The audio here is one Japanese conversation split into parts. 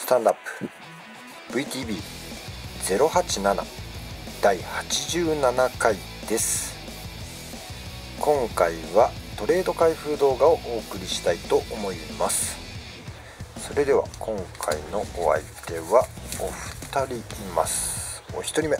スタンドアップ VTV087 第87回です。今回はトレード開封動画をお送りしたいと思います。それでは今回のお相手はお二人います。お一人目、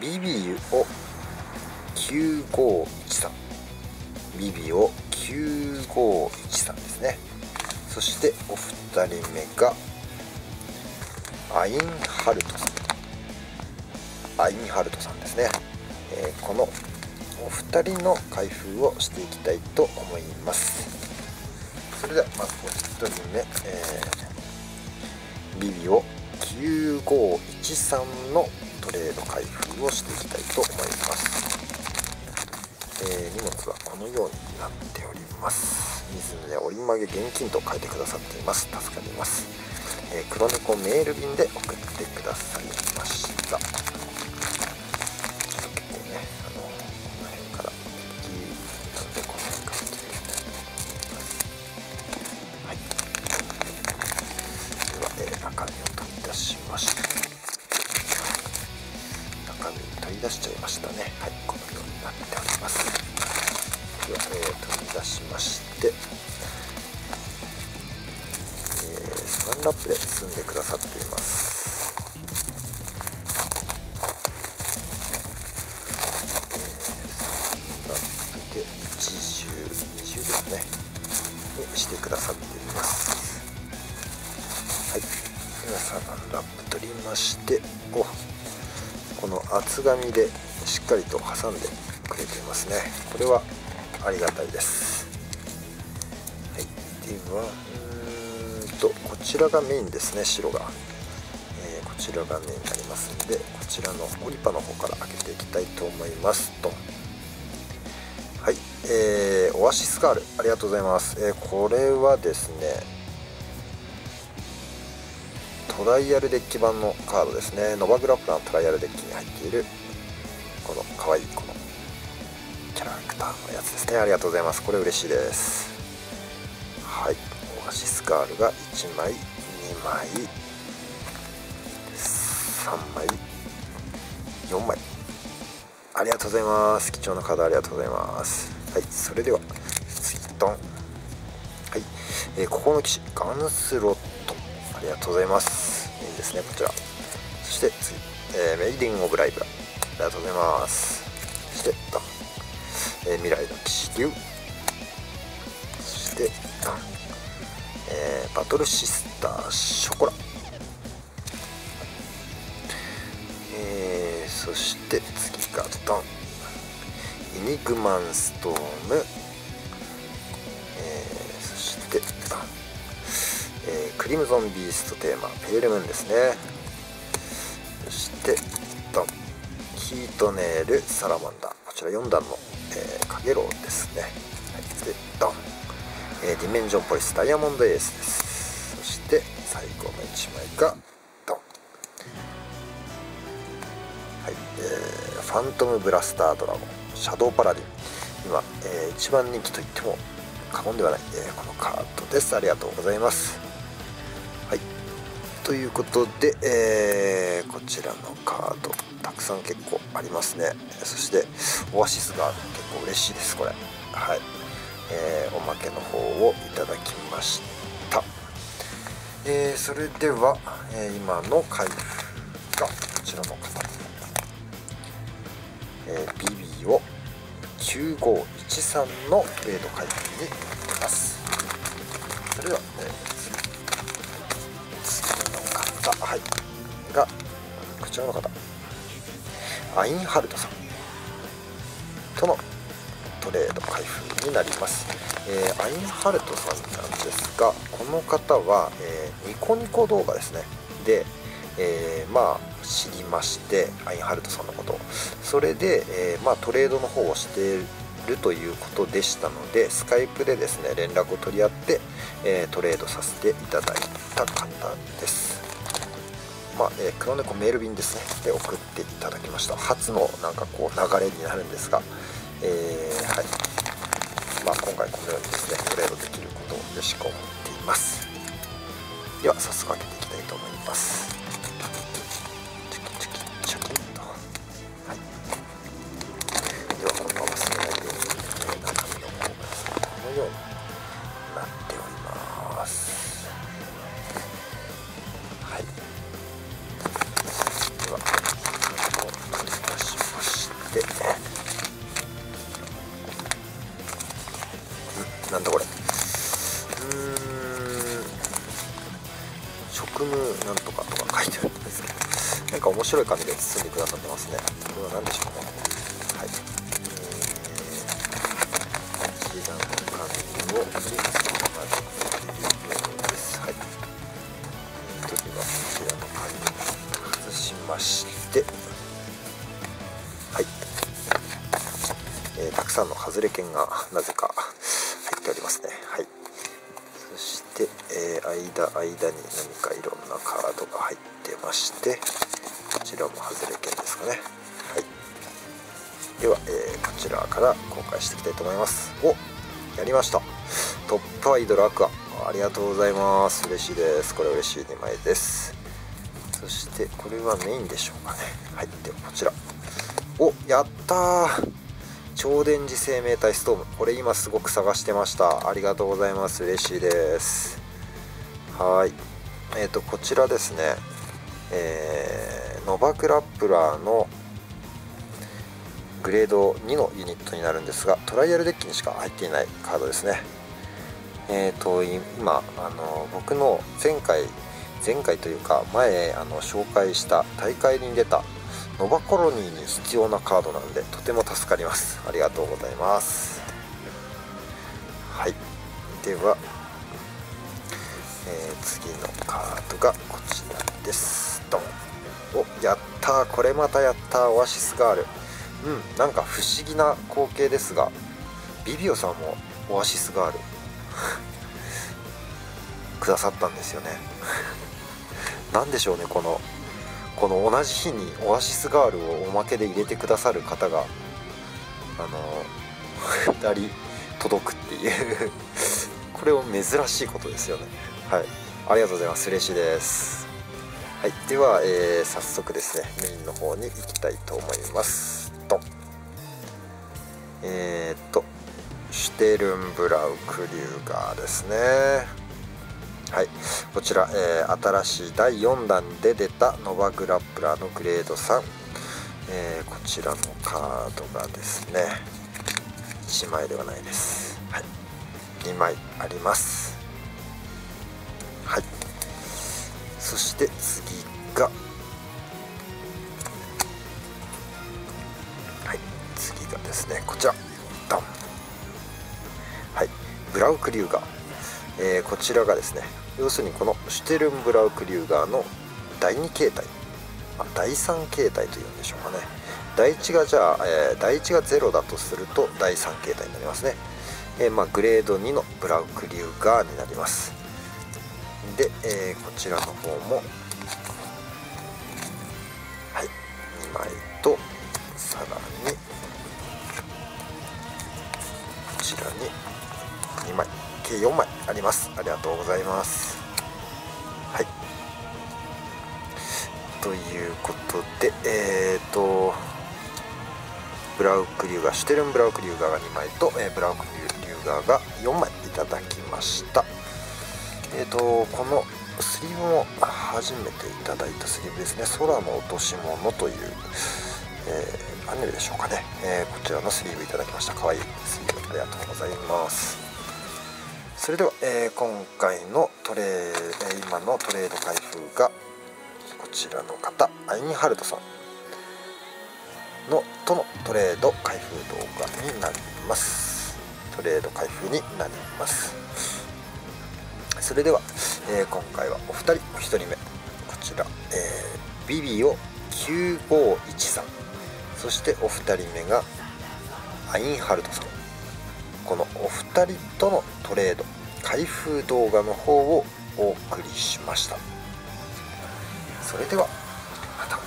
ビビオ9513、ビビオ9513ですね。そしてお二人目がアインハルトさん、アインハルトさんですね。このお二人の開封をしていきたいと思います。それではまずお一人目、ビビオ9513のトレード開封をしていきたいと思います。荷物はこのようになっております。水で折り曲げ現金と書いてくださっています。助かります。黒猫メール便で送ってくださいました。結構ね、この辺からなんでこの辺から切れて、はい、では、中身を取り出しました。中身取り出しちゃいましたね。はい、このようになっております。では、取り出しまして、スタンドアップで包んでくださっています。スタンドアップで20ですねにしてくださっています。はい、ではスタンドアップ取りまして、この厚紙でしっかりと挟んでくれていますね。これはありがたいです。はい、ではこちらがメインですね。白が、こちらがメインになりますので、こちらのオリパの方から開けていきたいと思いますと。はい、オアシスガールありがとうございます。これはですね、トライアルデッキ版のカードですね。ノバグラップラのトライアルデッキに入っているこのかわいいこのキャラクターのやつですね。ありがとうございます。これ嬉しいです。はい、オアシスガールが1枚、2枚、3枚、4枚。ありがとうございます。貴重なカードありがとうございます。はい、それでは、次、ドン。はい、ここの騎士、ガンスロット。ありがとうございます。いいですね、こちら。そして、次、メイディング・オブ・ライブラ。ありがとうございます。そして、ドン。未来の騎士級。そして、ドン。バトルシスターショコラ、そして次がドン、イニグマンストーム、そしてドン、クリムゾンビーストテーマペールムーンですね。そしてドン、ヒートネールサラマンダー、こちら4段の、カゲロウですね。はい、でドン、ディメンジョンポリスダイヤモンドエースです。そして最後の1枚がドン、はい、ファントムブラスタードラゴンシャドウパラディン、今、一番人気といっても過言ではない、このカードです。ありがとうございます。はい、ということで、こちらのカードたくさん結構ありますね。そしてオアシスが結構嬉しいです、これ。はい、おまけの方をいただきました。それでは、今の開封がこちらの方、ビビオ9513のトレード開封になります。それでは、次の方、はい、がこちらの方、アインハルトさんとのトレード開封になります。アインハルトさんなんですが、この方は、ニコニコ動画ですねで、まあ知りまして、アインハルトさんのこと、それで、まあ、トレードの方をしているということでしたので、スカイプでですね連絡を取り合って、トレードさせていただいた方です。まあ、黒猫メール便ですねで送っていただきました。初のなんかこう流れになるんですが、はい、まあ、今回このようにですねトレードできることを嬉しく思っています。では早速開けていきたいと思います。チョキチョキチョキンと、はい、ではこのまま忘れないように中身の方がこのようになっております。はい、ではこう取り出しまして、なんだこれ、職務なんとかとか書いてあるんですけど、なんか面白い紙で包んでくださってますね。これは何でしょうね。はい、こちらの紙を包んでいるんです。はい、というわけでこちらの紙を外しまして、はい、たくさんの外れ券がなぜか入っておりますね。はい、そして、間に何かいろんなカードが入ってまして、こちらも外れ券ですかね。はい、では、こちらから公開していきたいと思います。お、やりました。トップアイドルアクア、ありがとうございます。嬉しいです。これ嬉しい2枚です。そしてこれはメインでしょうかね。はい、ではこちら、お、やったー、超電磁生命体ストーム、これ今すごく探してました。ありがとうございます。嬉しいです。はい、こちらですね、ノバクラップラーのグレード2のユニットになるんですが、トライアルデッキにしか入っていないカードですね。今僕の前回というか前紹介した大会に出たノバコロニーに必要なカードなんで、とても助かります。ありがとうございます。はい、では、次のカードがこちらです。ドン。お、やった、これまたやった、オアシスガール。うん、なんか不思議な光景ですが、ビビオさんもオアシスガールくださったんですよねなんでしょうね、この同じ日にオアシスガールをおまけで入れてくださる方が2人届くっていうこれは珍しいことですよね。はい、ありがとうございます。嬉しいです。はい、では、早速ですね、メインの方に行きたいと思います。とシュテルンブラウクリューガーですね。はい、こちら、新しい第4弾で出たノバグラップラーのグレード3、こちらのカードがですね、1枚ではないです、はい、2枚あります。はい、そして次が、はい、次がですね、こちらドン。はい、ブラウクリューガー、こちらがですね、要するにこのシュテルンブラウクリューガーの第2形態、第3形態というんでしょうかね。第1がじゃあ、第1が0だとすると第3形態になりますね。グレード2のブラウクリューガーになります。で、こちらの方も、はい、2枚とさらにこちらに2枚計4枚あります。ありがとうございます。はい、ということで、ブラウクリューガー、シュテルンブラウクリューガーが2枚と、ブラウクリューガーが4枚いただきました。このスリーブも初めていただいたスリーブですね。空の落とし物という、パネルでしょうかね。こちらのスリーブいただきました。かわいいスリーブ、ありがとうございます。それでは、今回の今のトレード開封がこちらの方、アインハルトさんとのトレード開封動画になります。トレード開封になります。それでは、今回はお二人、お一人目こちら、vivio9513 さん、そしてお二人目がアインハルトさん、このお二人とのトレード開封動画の方をお送りしました。それではまた。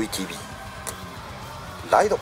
VTV ライド。